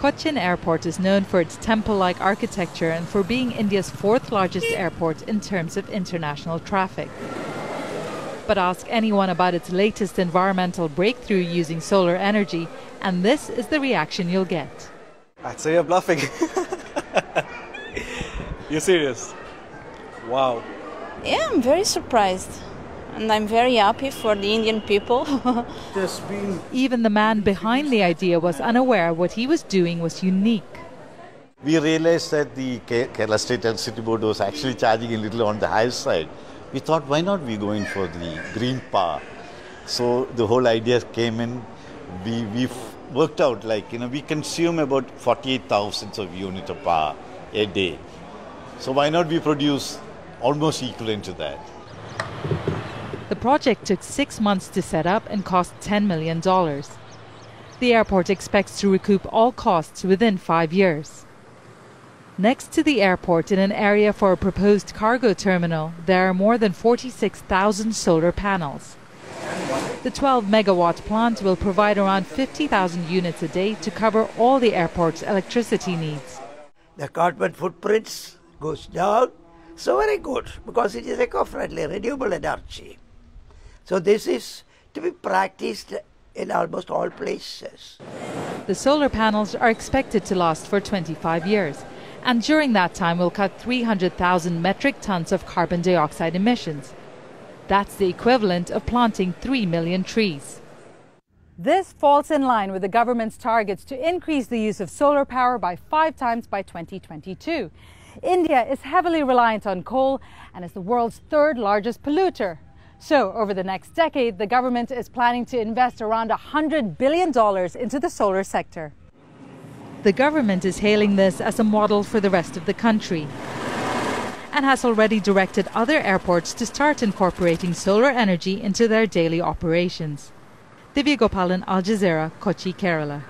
Cochin Airport is known for its temple-like architecture and for being India's fourth largest airport in terms of international traffic. But ask anyone about its latest environmental breakthrough using solar energy, and this is the reaction you'll get. I'd say you're bluffing. You're serious? Wow. Yeah, I'm very surprised. And I'm very happy for the Indian people. Even the man behind the idea was unaware what he was doing was unique. We realized that the Kerala State Electricity Board was actually charging a little on the higher side. We thought, why not we going for the green power? So the whole idea came in. We worked out, like, you know, we consume about 48,000 of units of power a day. So why not we produce almost equivalent to that? The project took 6 months to set up and cost $10 million. The airport expects to recoup all costs within 5 years. Next to the airport, in an area for a proposed cargo terminal, there are more than 46,000 solar panels. The 12-megawatt plant will provide around 50,000 units a day to cover all the airport's electricity needs. The carbon footprints goes down, so very good, because it is eco-friendly, renewable energy. So this is to be practiced in almost all places. The solar panels are expected to last for 25 years, and during that time will cut 300,000 metric tons of carbon dioxide emissions. That's the equivalent of planting 3 million trees. This falls in line with the government's targets to increase the use of solar power by 5 times by 2022. India is heavily reliant on coal and is the world's third largest polluter. So, over the next decade, the government is planning to invest around $100 billion into the solar sector. The government is hailing this as a model for the rest of the country and has already directed other airports to start incorporating solar energy into their daily operations. Divya Gopalan, Al Jazeera, Kochi, Kerala.